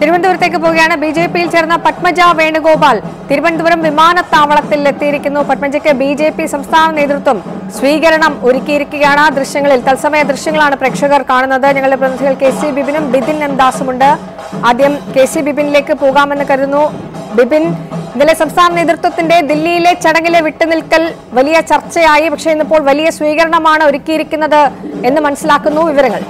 തിരുവനന്തപുരത്തേക്ക് പോവുകയാണ്. B J പിയിൽ ചേർന്ന പദ്മജ വേണുഗോപാൽ തിരുവനന്തപുരം വിമാനത്താവളത്തിൽ എത്തിയിരിക്കുന്നു. പത്മജയ്ക്ക് ബി ജെ പി സംസ്ഥാന നേതൃത്വം സ്വീകരണം ഒരുക്കിയിരിക്കുകയാണ്. ദൃശ്യങ്ങളിൽ തത്സമയ ദൃശ്യങ്ങളാണ് പ്രേക്ഷകർ കാണുന്നത്. ഞങ്ങളുടെ പ്രതിനിധികൾ കെ സി ബിപിനും ബിപിൻ എംദാസുമുണ്ട്. ആദ്യം കെ സി ബിപിനിലേക്ക് പോകാമെന്ന് കരുതുന്നു. ബിപിൻ, ഇന്നലെ സംസ്ഥാന നേതൃത്വത്തിന്റെ ദില്ലിയിലെ ചടങ്ങിലെ വിട്ടുനിൽക്കൽ വലിയ ചർച്ചയായി. പക്ഷേ ഇന്നിപ്പോൾ വലിയ സ്വീകരണമാണ് ഒരുക്കിയിരിക്കുന്നത് എന്ന് മനസ്സിലാക്കുന്നു. വിവരങ്ങൾ?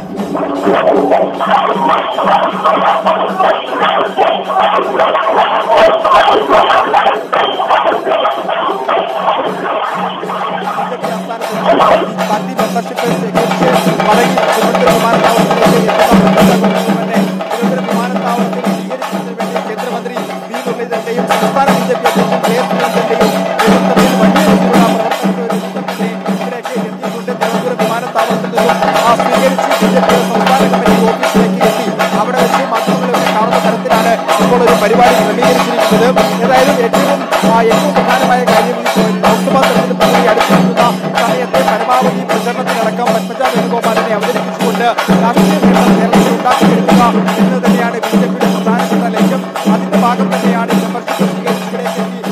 പരിപാടി ക്രമീകരിച്ചിരിക്കുന്നത് ഏതായാലും ഏറ്റവും പ്രധാനമായ കാര്യം ലോക്സഭാ തെരഞ്ഞെടുപ്പ് പദ്ധതി അടുത്തിരിക്കുന്ന സമയത്തെ പരമാവധി പ്രചരണത്തിനടക്കം പദ്മജ വേണുഗോപാലിനെ അവതരിപ്പിച്ചുകൊണ്ട് രാഷ്ട്രീയ കേരളത്തിൽ ഉണ്ടാക്കിയെടുക്കുക എന്ന് തന്നെയാണ് ബി ജെ പിയുടെ പ്രധാനപ്പെട്ട ലക്ഷ്യം. അതിന്റെ ഭാഗം തന്നെയാണ് ആദ്യ ദിവസം തന്നെ വലിയ രീതിയിലുള്ള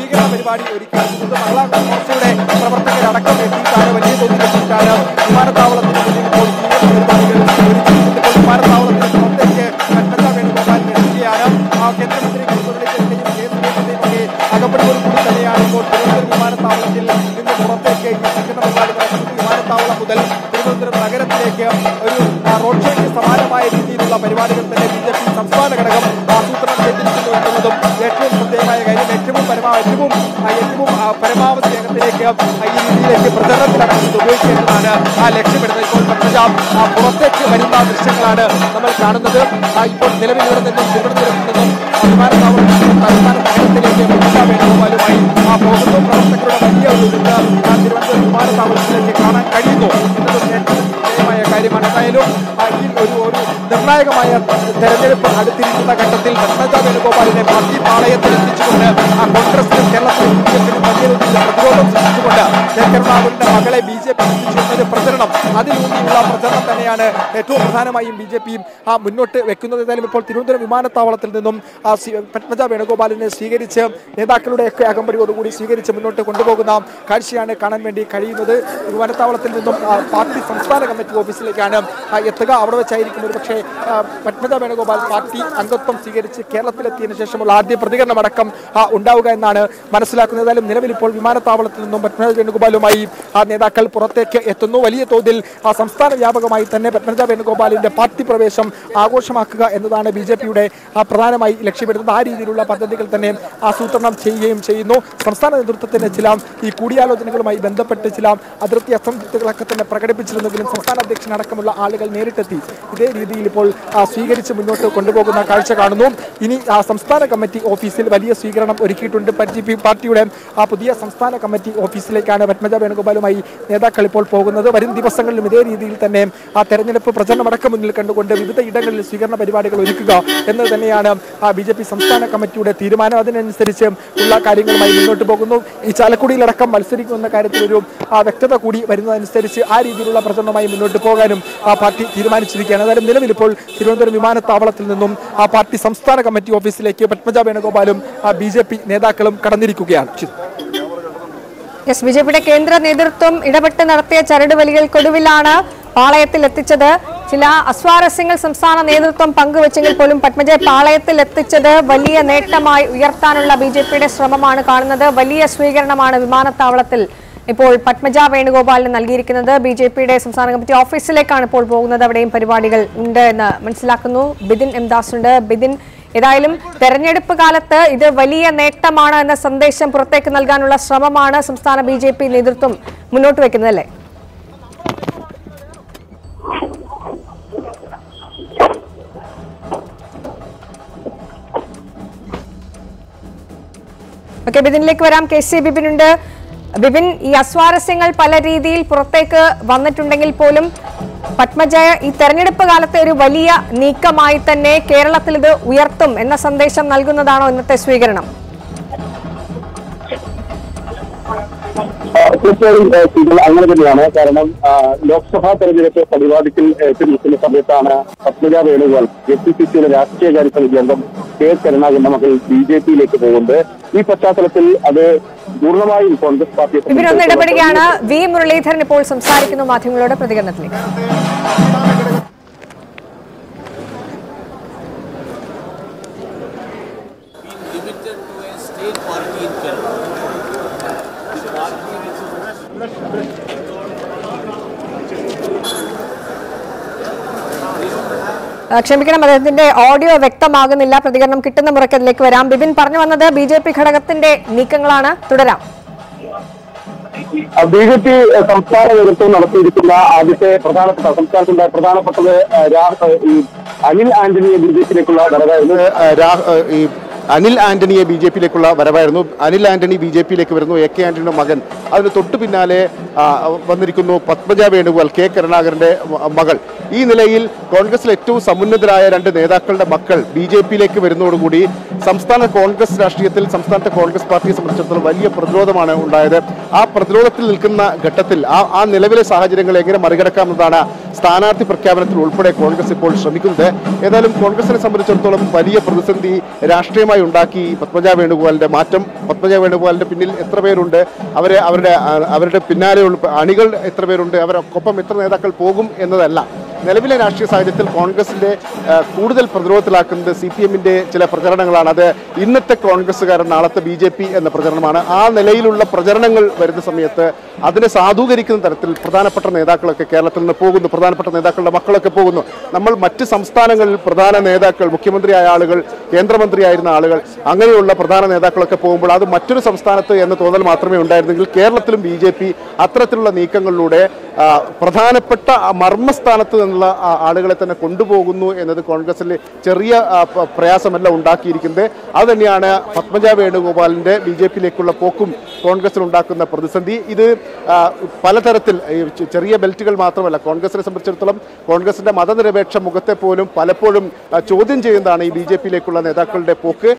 സ്വീകരണ പരിപാടി ഒരുക്കിയിരിക്കുന്നത്. മഹിളാ കോൺഗ്രസിലൂടെ പ്രവർത്തകരടക്കം എത്തിയിട്ടാണ് വലിയ തോതിൽ എത്തിയിട്ടാണ് വിമാനത്താവളത്തിന് നഗരത്തിലേക്ക് ഒരു റോഡ് ഷോയ്ക്ക് സമാനമായ രീതിയിലുള്ള പരിപാടികൾ തന്നെ ബി ജെ പി സംസ്ഥാന ഘടകം ആസൂത്രണം ചെയ്തിരിക്കുന്നു എന്നുള്ളതും ഏറ്റവും ശ്രദ്ധേയമായ കാര്യം. ഏറ്റവും പരമാവധി രംഗത്തിലേക്ക് ഈ രീതിയിലേക്ക് പ്രചരണത്തിലടക്കം ഉപയോഗിക്കുന്നതാണ് ആ ലക്ഷ്യമിടുന്നത്. ഇപ്പോൾ പഞ്ചാബ് പുറത്തേക്ക് വരുന്ന ദൃശ്യങ്ങളാണ് നമ്മൾ കാണുന്നത്. ഇപ്പോൾ നിലവിൽ ഇവിടെ നിന്നും തിരുവനന്തപുരത്ത് നിന്നും വിമാനത്താവളത്തിൽ തലസ്ഥാന നഗരത്തിലേക്ക് പദ്മജ വേണുഗോപാലുമായി പോകുന്നു. പ്രവർത്തകരുടെ വലിയ ഒരു തിരുവനന്തപുരം വിമാനത്താവളത്തിലേക്ക് കാണാൻ കഴിയുന്നു. നിർണായകമായ തെരഞ്ഞെടുപ്പ് അടുത്തിരിക്കുന്ന ഘട്ടത്തിൽ പദ്മജ വേണുഗോപാലിനെ പാർട്ടി പാളയത്തിൽ എത്തിച്ചുകൊണ്ട് കോൺഗ്രസിനും കേരളത്തിലും ബി ജെ പിയും വലിയ രീതിയിൽ പ്രതിരോധം സൃഷ്ടിച്ചുകൊണ്ട് എറണാകുളത്തെ മകളെ ബി ജെ പി എത്തിച്ചുകൊണ്ടൊരു പ്രചരണം, അതിലൂന്നിയുള്ള പ്രചരണം തന്നെയാണ് ഏറ്റവും പ്രധാനമായും ബി ജെ പിയും മുന്നോട്ട് വെക്കുന്നത്. ഏതായാലും ഇപ്പോൾ തിരുവനന്തപുരം വിമാനത്താവളത്തിൽ നിന്നും പദ്മജ വേണുഗോപാലിനെ സ്വീകരിച്ച് നേതാക്കളുടെയൊക്കെ അകമ്പടിയോടുകൂടി സ്വീകരിച്ച് മുന്നോട്ട് കൊണ്ടുപോകുന്ന കാഴ്ചയാണ് കാണാൻ വേണ്ടി കഴിയുന്നത്. വിമാനത്താവളത്തിൽ നിന്നും പാർട്ടി സംസ്ഥാന കമ്മിറ്റി ഓഫീസിലേക്കാണ് എത്തുക. അവിടെ വെച്ചായിരിക്കും ഒരു പക്ഷേ പദ്മജ വേണുഗോപാൽ പാർട്ടി അംഗത്വം സ്വീകരിച്ച് കേരളത്തിലെത്തിയതിനു ശേഷമുള്ള ആദ്യ പ്രതികരണമടക്കം ഉണ്ടാവുക എന്നാണ് മനസ്സിലാക്കുന്നത്. ഏതായാലും നിലവിൽ ഇപ്പോൾ വിമാനത്താവളത്തിൽ നിന്നും പദ്മജ വേണുഗോപാലുമായി നേതാക്കൾ പുറത്തേക്ക് എത്തുന്നു. വലിയ തോതിൽ സംസ്ഥാന വ്യാപകമായി തന്നെ പദ്മജ വേണുഗോപാലിന്റെ പാർട്ടി പ്രവേശം ആഘോഷമാക്കുക എന്നതാണ് ബി ജെ പിയുടെ പ്രധാനമായി ലക്ഷ്യമിടുന്നത്. ആ രീതിയിലുള്ള പദ്ധതികൾ തന്നെ ആസൂത്രണം ചെയ്യുകയും ചെയ്യുന്നു. സംസ്ഥാന നേതൃത്വത്തിന്റെ ചില ഈ കൂടിയാലോചനകളുമായി ബന്ധപ്പെട്ട് ചില അതിർത്തി അസംതൃപ്തികളൊക്കെ തന്നെ പ്രകടിപ്പിച്ചിരുന്നെങ്കിലും സംസ്ഥാന അധ്യക്ഷനടക്കമുള്ള ആളുകൾ നേരിട്ടെത്തി ഇതേ രീതിയിൽ ഇപ്പോൾ സ്വീകരിച്ച് മുന്നോട്ട് കൊണ്ടുപോകുന്ന കാഴ്ച കാണുന്നു. ഇനി സംസ്ഥാന കമ്മിറ്റി ഓഫീസിൽ വലിയ സ്വീകരണം ഒരുക്കിയിട്ടുണ്ട്. പാർട്ടിയുടെ പുതിയ സംസ്ഥാന കമ്മിറ്റി ഓഫീസിലേക്കാണ് പദ്മജ വേണുഗോപാലുമായി നേതാക്കൾ ഇപ്പോൾ പോകുന്നത്. വരും ദിവസങ്ങളിലും ഇതേ രീതിയിൽ തന്നെ തെരഞ്ഞെടുപ്പ് പ്രചരണമടക്കം മുന്നിൽ കണ്ടുകൊണ്ട് വിവിധ ഇടങ്ങളിൽ സ്വീകരണ പരിപാടികൾ ഒരുക്കുക എന്നത് തന്നെയാണ് ബി ജെ പി സംസ്ഥാന കമ്മിറ്റിയുടെ തീരുമാനം. അതിനനുസരിച്ച് ഉള്ള കാര്യങ്ങളുമായി മുന്നോട്ട് പോകുന്നു. ഈ ചാലക്കുടിയിലടക്കം മത്സരിക്കുമെന്ന കാര്യത്തിലൊരു വ്യക്തത കൂടി വരുന്നതനുസരിച്ച് ആ രീതിയിലുള്ള പ്രചരണമായി മുന്നോട്ട് പോകാനും പാർട്ടി തീരുമാനിച്ചിരിക്കുകയാണ്. അതായത് നിലവിൽ ഇപ്പോൾ തിരുവനന്തപുരം വിമാനത്താവളത്തിൽ നിന്നും പാർട്ടി സംസ്ഥാന കമ്മിറ്റി ഓഫീസിലേക്ക് പദ്മജ വേണുഗോപാലും ബി ജെ പി നേതാക്കളും കടന്നിരിക്കുകയാണ്. ബി ജെ പിയുടെ കേന്ദ്ര നേതൃത്വം ഇടപെട്ട് നടത്തിയ ചരടുവലികൾക്കൊടുവിലാണ് പാളയത്തിൽ എത്തിച്ചത്. ചില അസ്വാരസ്യങ്ങൾ സംസ്ഥാന നേതൃത്വം പങ്കുവെച്ചെങ്കിൽ പോലും പത്മജയെ പാളയത്തിൽ എത്തിച്ചത് വലിയ നേട്ടമായി ഉയർത്താനുള്ള ബി ജെ പിയുടെ ശ്രമമാണ് കാണുന്നത്. വലിയ സ്വീകരണമാണ് വിമാനത്താവളത്തിൽ ഇപ്പോൾ പദ്മജ വേണുഗോപാലിന് നൽകിയിരിക്കുന്നത്. ബി ജെ പിയുടെ സംസ്ഥാന കമ്മിറ്റി ഓഫീസിലേക്കാണ് ഇപ്പോൾ പോകുന്നത്. അവിടെയും പരിപാടികൾ ഉണ്ട് എന്ന് മനസ്സിലാക്കുന്നു. ബിപിൻ എംദാസ് ഉണ്ട്. ബിപിൻ, ഏതായാലും തെരഞ്ഞെടുപ്പ് കാലത്ത് ഇത് വലിയ നേട്ടമാണ് എന്ന സന്ദേശം പുറത്തേക്ക് നൽകാനുള്ള ശ്രമമാണ് സംസ്ഥാന ബി ജെ പി നേതൃത്വം മുന്നോട്ട് വെക്കുന്നത് അല്ലേ? ഓക്കെ, ബിപിനിലേക്ക് വരാം. K C ബിപിനുണ്ട്. ബിപിൻ, ഈ അസ്വാരസ്യങ്ങൾ പല രീതിയിൽ പുറത്തേക്ക് വന്നിട്ടുണ്ടെങ്കിൽ പോലും പത്മജ ഈ തെരഞ്ഞെടുപ്പ് കാലത്തെ ഒരു വലിയ നീക്കമായി തന്നെ കേരളത്തിൽ ഇത് ഉയർത്തും എന്ന സന്ദേശം നൽകുന്നതാണോ ഇന്നത്തെ സ്വീകരണം? തീർച്ചയായും സ്ഥിതികൾ അങ്ങനെ തന്നെയാണ്. കാരണം ലോക്സഭാ തെരഞ്ഞെടുപ്പ് പരിപാടിയിൽ എത്തിയിരിക്കുന്ന സമയത്താണ് പദ്മജ വേണുഗോപാൽ SPCയുടെ രാഷ്ട്രീയ കാര്യ സമിതി അംഗം കരുണാകരന്റെ മകൾ BJPയിലേക്ക് പോകുന്നത്. ഈ പശ്ചാത്തലത്തിൽ അത് പൂർണ്ണമായും കോൺഗ്രസ് പാർട്ടി ഇവരൊന്ന് ഇടപെടുകയാണ്. വി മുരളീധരൻ ഇപ്പോൾ സംസാരിക്കുന്നു മാധ്യമങ്ങളുടെ പ്രതികരണത്തിലേക്ക്. ക്ഷമിക്കണം, അദ്ദേഹത്തിന്റെ ഓഡിയോ വ്യക്തമാകുന്നില്ല. പ്രതികരണം കിട്ടുന്ന മുറയ്ക്കതിലേക്ക് വരാം. ബിബിൻ പറഞ്ഞു വന്നത് BJP ഘടകത്തിന്റെ നീക്കങ്ങളാണ്. തുടരാം. BJP സംസ്ഥാന നേതൃത്വം നടത്തിയിരിക്കുന്ന ആദ്യത്തെ പ്രധാനപ്പെട്ട സംസ്ഥാനത്തിന്റെ പ്രധാനപ്പെട്ടത് അനിൽ ആന്റണിയെ BJPയിലേക്കുള്ള വരവായിരുന്നു. അനിൽ ആന്റണി BJPയിലേക്ക് വരുന്നു. AK ആന്റണിയുടെ മകൻ. അതിന് തൊട്ടു പിന്നാലെ വന്നിരിക്കുന്നു പത്മജ വേണുഗോപാൽ, കരുണാകരന്റെ മകൾ. ഈ നിലയിൽ കോൺഗ്രസിലെ ഏറ്റവും സമുന്നതരായ രണ്ട് നേതാക്കളുടെ മക്കൾ BJPയിലേക്ക് വരുന്നതോടുകൂടി സംസ്ഥാന കോൺഗ്രസ് രാഷ്ട്രീയത്തിൽ സംസ്ഥാനത്തെ കോൺഗ്രസ് പാർട്ടിയെ സംബന്ധിച്ചിടത്തോളം വലിയ പ്രതിരോധമാണ് ഉണ്ടായത്. ആ പ്രതിരോധത്തിൽ നിൽക്കുന്ന ഘട്ടത്തിൽ ആ നിലവിലെ സാഹചര്യങ്ങൾ എങ്ങനെ മറികടക്കാമെന്നതാണ് സ്ഥാനാർത്ഥി പ്രഖ്യാപനത്തിൽ ഉൾപ്പെടെ കോൺഗ്രസ് ഇപ്പോൾ ശ്രമിക്കുന്നത്. ഏതായാലും കോൺഗ്രസിനെ സംബന്ധിച്ചിടത്തോളം വലിയ പ്രതിസന്ധി രാഷ്ട്രീയമായി ഉണ്ടാക്കി പത്മജ വേണുഗോപാലിന്റെ മാറ്റം. പത്മജ വേണുഗോപാലിന്റെ പിന്നിൽ എത്ര പേരുണ്ട്, അവരുടെ പിന്നാലെ അണികൾ എത്ര പേരുണ്ട്, അവർക്കൊപ്പം എത്ര നേതാക്കൾ പോകും എന്നതല്ല നിലവിലെ രാഷ്ട്രീയ സാഹചര്യത്തിൽ കോൺഗ്രസിന്റെ കൂടുതൽ പ്രതിരോധത്തിലാക്കുന്നത് CPMന്റെ ചില പ്രചരണങ്ങളാണ്. അത് ഇന്നത്തെ കോൺഗ്രസ്സുകാരൻ നാളത്തെ BJP എന്ന പ്രചരണമാണ്. ആ നിലയിലുള്ള പ്രചരണങ്ങൾ വരുന്ന സമയത്ത് അതിനെ സാധൂകരിക്കുന്ന തരത്തിൽ പ്രധാനപ്പെട്ട നേതാക്കളൊക്കെ കേരളത്തിൽ നിന്ന് പോകുന്നു. പ്രധാനപ്പെട്ട നേതാക്കളുടെ മക്കളൊക്കെ പോകുന്നു. നമ്മൾ മറ്റ് സംസ്ഥാനങ്ങളിൽ പ്രധാന നേതാക്കൾ, മുഖ്യമന്ത്രിയായ ആളുകൾ, കേന്ദ്രമന്ത്രിയായിരുന്ന ആളുകൾ, അങ്ങനെയുള്ള പ്രധാന നേതാക്കളൊക്കെ പോകുമ്പോൾ അത് മറ്റൊരു സംസ്ഥാനത്ത് എന്ന തോന്നൽ മാത്രമേ ഉണ്ടായിരുന്നെങ്കിൽ കേരളത്തിലും BJP അത്തരത്തിലുള്ള നീക്കങ്ങളിലൂടെ പ്രധാനപ്പെട്ട മർമ്മസ്ഥാനത്ത് നിന്നുള്ള ആളുകളെ തന്നെ കൊണ്ടുപോകുന്നു എന്നത് കോൺഗ്രസിൽ ചെറിയ പ്രയാസമല്ല ഉണ്ടാക്കിയിരിക്കുന്നത്. അതുതന്നെയാണ് പത്മജ വേണുഗോപാലിൻ്റെ BJPയിലേക്കുള്ള പോക്കും കോൺഗ്രസിലുണ്ടാക്കുന്ന പ്രതിസന്ധി. ഇത് പലതരത്തിൽ ചെറിയ ബെൽറ്റുകൾ മാത്രമല്ല, കോൺഗ്രസിനെ സംബന്ധിച്ചിടത്തോളം കോൺഗ്രസിൻ്റെ മതനിരപേക്ഷ മുഖത്തെ പോലും പലപ്പോഴും ചോദ്യം ചെയ്യുന്നതാണ് ഈ BJPയിലേക്കുള്ള നേതാക്കളുടെ പോക്ക്.